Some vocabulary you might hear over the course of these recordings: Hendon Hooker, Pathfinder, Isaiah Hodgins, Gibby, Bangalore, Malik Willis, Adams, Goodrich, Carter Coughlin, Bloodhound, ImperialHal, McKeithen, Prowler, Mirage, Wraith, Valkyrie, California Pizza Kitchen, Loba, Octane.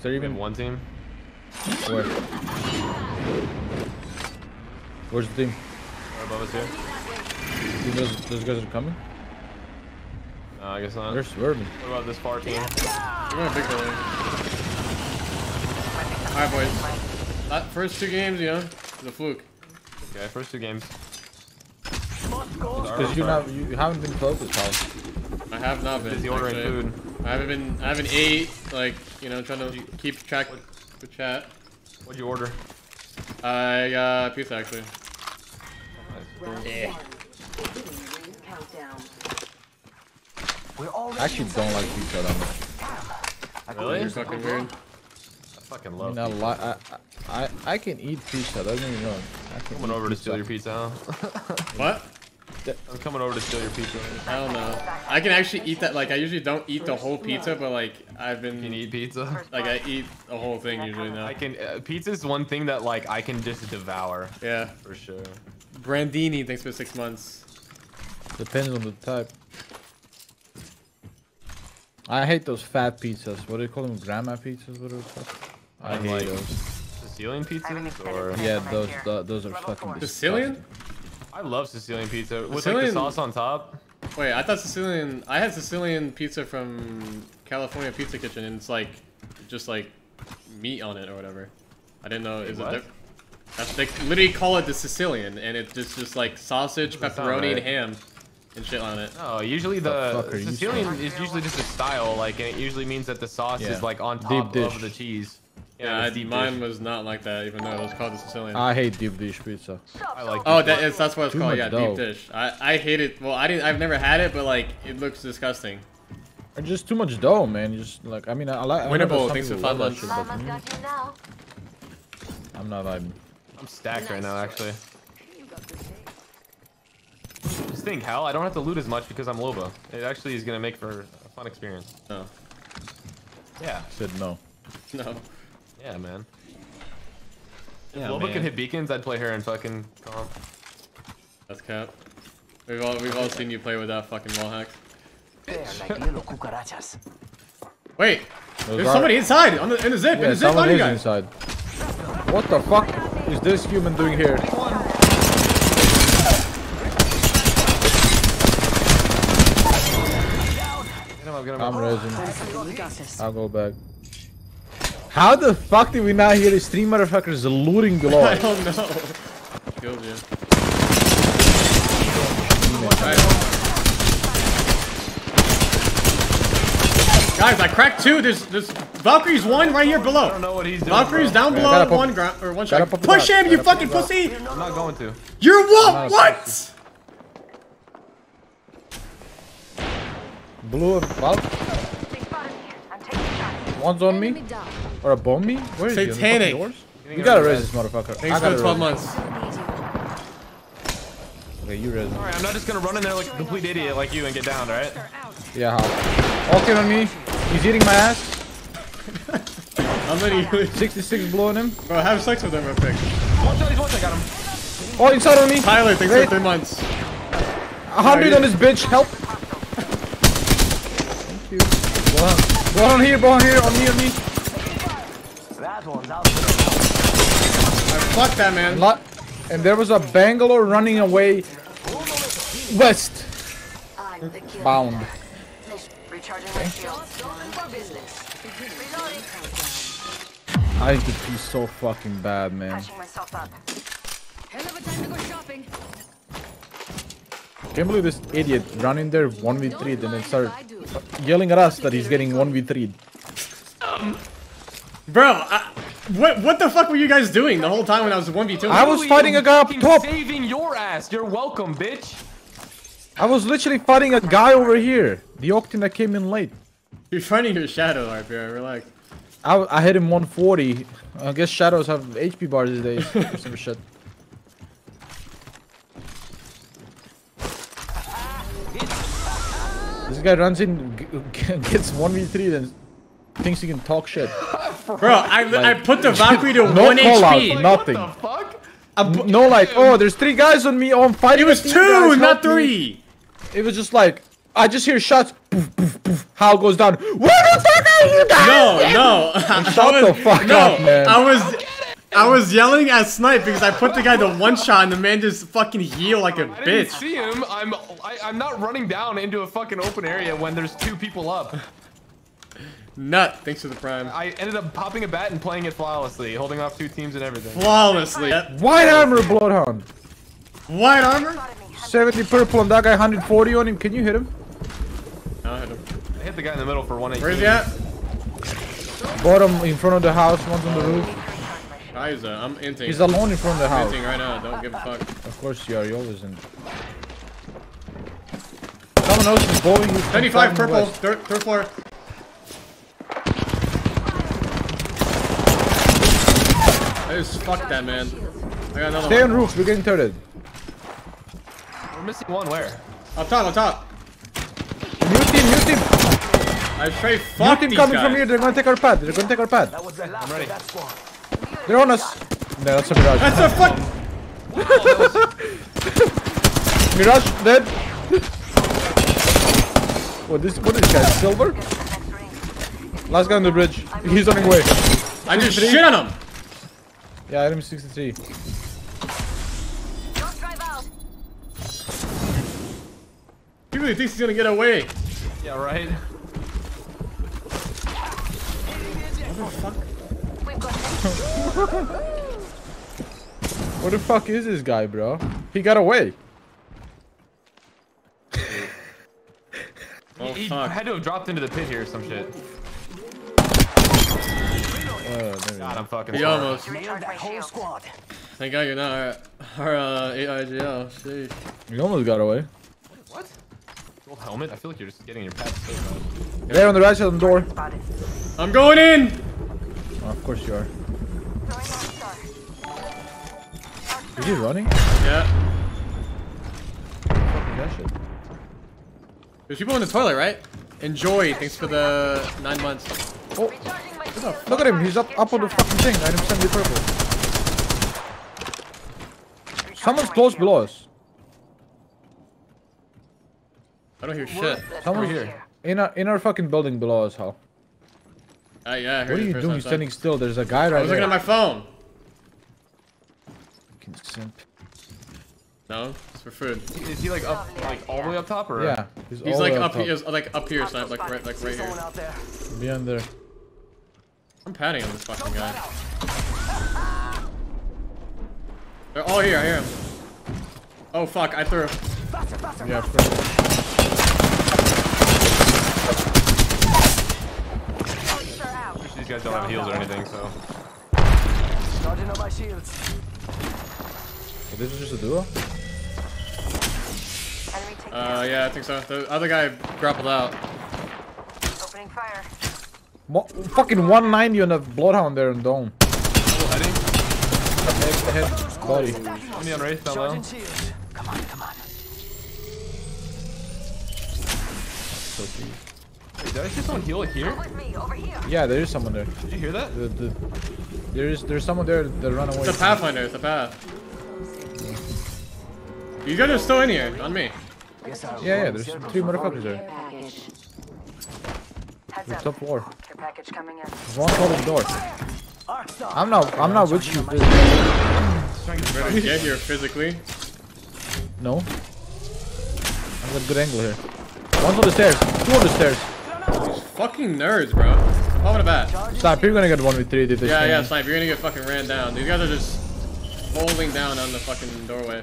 Is there even one team? Where? Where's the team? Above us here. You think those guys are coming? No, I guess not. They're swerving. What about this far team? We're gonna pick the lane. Alright, boys. First two games, you know, is a fluke. Okay, first two games. Because you haven't been focused, Paul. I have not been. Busy ordering food. I haven't ate. Like, you know, trying to keep track of the chat. What'd you order? I got pizza actually. Yeah. I actually don't like pizza that much. Really? You're fucking weird. I fucking love pizza. I can eat pizza. Doesn't even know. I'm coming over to steal your pizza. What? I'm coming over to steal your pizza. I don't know. I can actually eat that. Like, I usually don't eat the whole pizza, but like I've been. Can you eat pizza? Like, I eat the whole thing usually now. I can. Pizza's one thing that like I can just devour. Yeah. For sure. Brandini, thanks for 6 months. Depends on the type. I hate those fat pizzas. What do you call them? Grandma pizzas? What are those? I hate like those. Sicilian pizzas? Or? Yeah, those are fucking disgusting. Sicilian? I love Sicilian pizza with Sicilian... like the sauce on top. Wait, I thought Sicilian. I had Sicilian pizza from California Pizza Kitchen, and it's like just like meat on it or whatever. I didn't know. Wait, is what? It that's, they literally call it the Sicilian, and it's just like sausage, pepperoni, right? And ham, and shit on it. Oh, usually the Sicilian is usually just a style, like, and it usually means that the sauce is like on top of the cheese. Yeah, mine was not like that, even though it was called the Sicilian. I hate deep dish pizza. I like. Oh, that's what it's called. Yeah, dough. Deep dish. I hate it. Well, I've never had it, but like it looks disgusting. Or just too much dough, man. You just like. I mean, I like. Winnable things with 5 months. I'm not vibing. I'm stacked right now, actually. Just think, Hal. I don't have to loot as much because I'm Loba. It actually is gonna make for a fun experience. No. Yeah. Said no. No. Yeah, man. If Loba could hit beacons, I'd play her in fucking comp. That's cap. We've all seen you play with that fucking wall hack. Wait, there's somebody inside in the zip. Yeah, in the zip, someone is inside. What the fuck is this human doing here? Get him up. I'm raising. I'll go back. How the fuck did we not hear these three motherfuckers looting the law? I don't know. Killed you. Guys, I cracked two. There's Valkyrie's one right here below. I don't know what he's doing. Valkyrie's down below, one ground or one shot. Push him, you fucking pussy! I'm not going to. You're what? What? Blue and Valkyrie. One's on me. Or a bomb me? Where is he? Satanic. You gotta raise this motherfucker. Thanks for 12 months. Okay, you raise him. Alright, I'm not just gonna run in there like a complete idiot like you and get down, alright? Yeah, how? Octane on me. He's eating my ass. I'm ready. 66 blowing him. Bro, have sex with him real quick. One shot, got him. Oh, inside on me. Tyler, thanks for 3 months. 100 on this bitch. Help. Thank you. Wow. Ball on here, on me. That one's out. Fuck that, man. And there was a Bangalore running away west. Bound. Okay. I need to pee so fucking bad, man. Can't believe this idiot ran in there 1v3 and then started yelling at us that he's getting 1v3. Bro, what the fuck were you guys doing the whole time when I was 1v2? I was fighting a guy up top. Saving your ass. You're welcome, bitch. I was literally fighting a guy over here. The Octane that came in late. You're fighting your shadow, RPR. Relax. I hit him 140. I guess shadows have HP bars these days or some shit. This guy runs in, gets 1v3, then thinks he can talk shit. Bro, I put the Valkyrie to 1 HP. Out, nothing. Like, what the fuck? No, like, oh, there's 3 guys on me. Oh, I'm fighting. It was 2, not 3. It was just like, I just hear shots. Poof, poof, poof. Hal goes down. Where the fuck are you guys? No, no. Shut the fuck up, man. I was yelling at Snipe because I put the guy to one shot and the man just fucking healed like a bitch. I didn't see him. I'm not running down into a fucking open area when there's two people up. Nut, thanks for the prime. I ended up popping a bat and playing it flawlessly, holding off two teams and everything. Flawlessly. White armor, Bloodhound. White armor? 70 purple and that guy 140 on him. Can you hit him? I'll hit him. I hit the guy in the middle for 180. Where's he at? Bottom in front of the house, one's on the roof. I'm inting. He's alone in front of the house. I'm inting right now, don't give a fuck. Of course you are, you always in. Someone else is blowing you. 25 purple, third floor. I just fucked that man. I got another one. Stay on roof, we're getting turreted. We're missing one, where? Up top, up top. New team. I straight fucked these guys. New team coming from here, they're gonna take our pad. I'm ready. They're on us! No, that's a Mirage. That's a fuck! Mirage, dead! What is this guy? Silver? Last guy on the bridge. He's running away. I just shit on him! Yeah, item 63. Don't drive out. He really thinks he's gonna get away. Yeah, right? What the fuck? What the fuck is this guy, bro? He got away. Oh, he had to have dropped into the pit here or some shit. God, I'm fucking sorry. Almost. Thank God you're not our AIGL. You almost got away. What? Gold helmet? I feel like you're just getting your pad saved. There on the right side of the door. I'm going in! Oh, of course you are. Is he running? Yeah. That shit. There's people in the toilet, right? Enjoy. Thanks for the 9 months. Oh, look at him. He's up on the fucking thing. Item 70 purple. Someone's close below us. I don't hear shit. Someone's here. In our fucking building below us, Hal. Yeah, I heard. What are you doing standing still? There's a guy right there. I was looking at my phone. Fucking simp. No, it's for food. Is he like up, like all the way up top, or? Yeah. He's like up here, so like right here. Beyond there. I'm patting on this fucking guy. They're all here. I hear him. Oh fuck! I threw. Yeah. Guys don't have heals or anything, so. Charging on my shields. This is just a duo? Yeah, I think so. The other guy grappled out. Opening fire. Fucking 190 on a Bloodhound there in dome. Head, body. Only on Wraith, hello. Come on, come on. So cute. Wait, did I see someone heal here? Yeah, there is someone there. Did you hear that? There's someone there that ran away. It's a Pathfinder, it's a path. You guys are still in here, on me. Yeah, there's three motherfuckers there. There's top floor. There's one closed door. I'm not with you. Ready to get here physically? No. I got a good angle here. One's on the stairs. Two on the stairs. These fucking nerds, bro. I'm popping a bat. Snipe, you're gonna get 1v3, dude. Yeah, Snipe, you're gonna get fucking ran down. These guys are just holding down on the fucking doorway.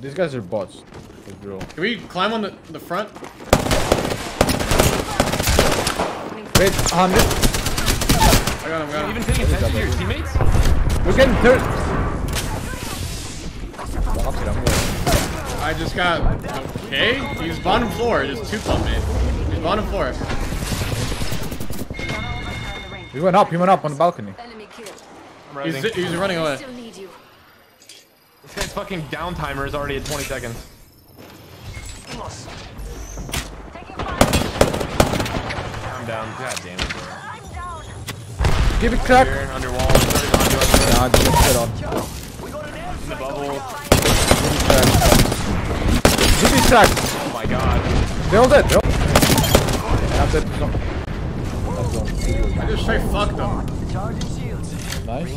These guys are bots. Can we climb on the front? Wait, 100. I got him, got him. Even taking attention to your teammates? We're getting I just got okay. He's bottom floor. Just two pump man. He's bottom floor. He went up. He went up on the balcony. He's running away. This guy's fucking down timer is already at 20 seconds. I'm down. God damn it, bro. Give it crack. Under wall. Nah, just get on. In the bubble. Gibby cracked! Oh my god. They're all dead, That's it. I just straight fucked them. Nice.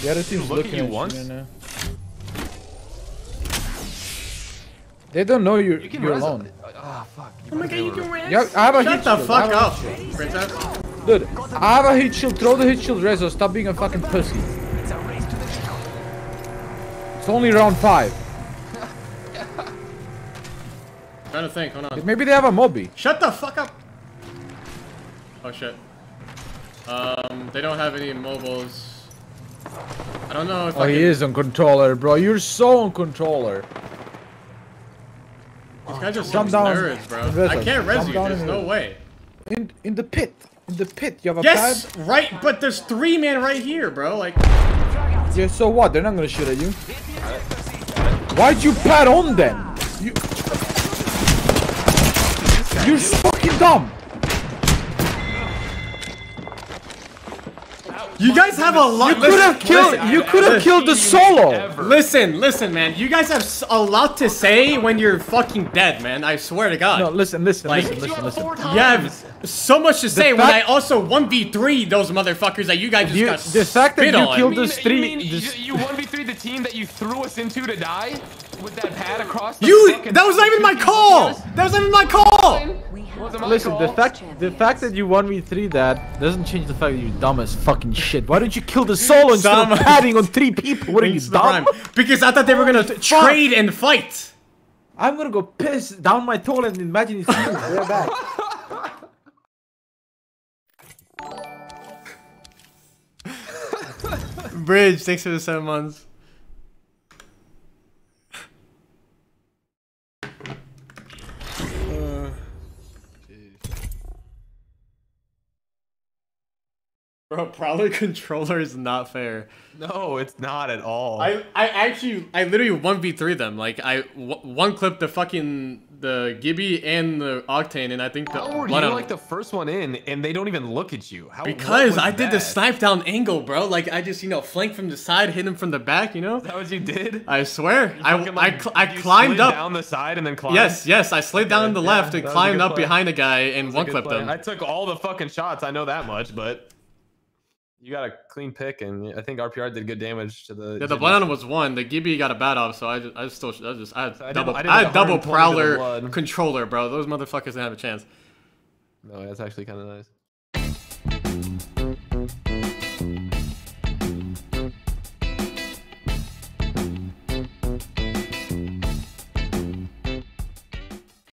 The other team's looking at you once. They don't know you're alone. Ah, fuck. Oh my god, you can res. Yeah, I have a hit shield. Shut the fuck up, princess. Dude, I have a hit shield. Throw the hit shield, Rezo. Stop being a fucking pussy. It's only round 5. I'm trying to think. Hold on. Maybe they have a Moby. Shut the fuck up. Oh shit. They don't have any mobiles. I don't know if. Oh, he is on controller, bro. You're so on controller. These guys are some nerds, bro. I can't res you, there's no way. In the pit. In the pit, you have a pad? Yes, right, but there's 3 men right here, bro, like... Yeah, so what? They're not gonna shoot at you. Why'd you pad on them? You're fucking dumb! You guys have a lot. You could have killed the solo. Ever. Listen, man. You guys have a lot to say when you're fucking dead, man. I swear to God. No, listen. You have so much to say when I also 1v3 those motherfuckers that you guys just got spit on. The fact that you killed us 3. You 1v3 the team that you threw us into to die with that pad across. That was not even my call. That was not even my call. Listen, the fact that you 1v3 that doesn't change the fact that you dumb as fucking shit. Why don't you kill the solo instead of padding on 3 people? What are you, dumb? Because I thought they were gonna trade and fight. I'm gonna go piss down my toilet and imagine it's they're back. Bridge, thanks for the 7 months. Bro, Prowler controller is not fair. No, it's not at all. I literally 1v3 them. Like, one clip the fucking, the Gibby and the Octane, and I think the one of them. Like the first one in, and they don't even look at you. How, because I did the snipe down angle, bro. Like, I just, you know, flanked from the side, hit him from the back, you know? Is that what you did? I swear. I climbed up. Down the side and then climbed? Yes. I slid down the left and climbed up behind the guy and one clipped him. I took all the fucking shots. I know that much, but... You got a clean pick, and I think RPR did good damage to the. Yeah, the Bloodhound was 1. The Gibby got a bad off, so I had double Prowler controller, bro. Those motherfuckers didn't have a chance. No, that's actually kind of nice.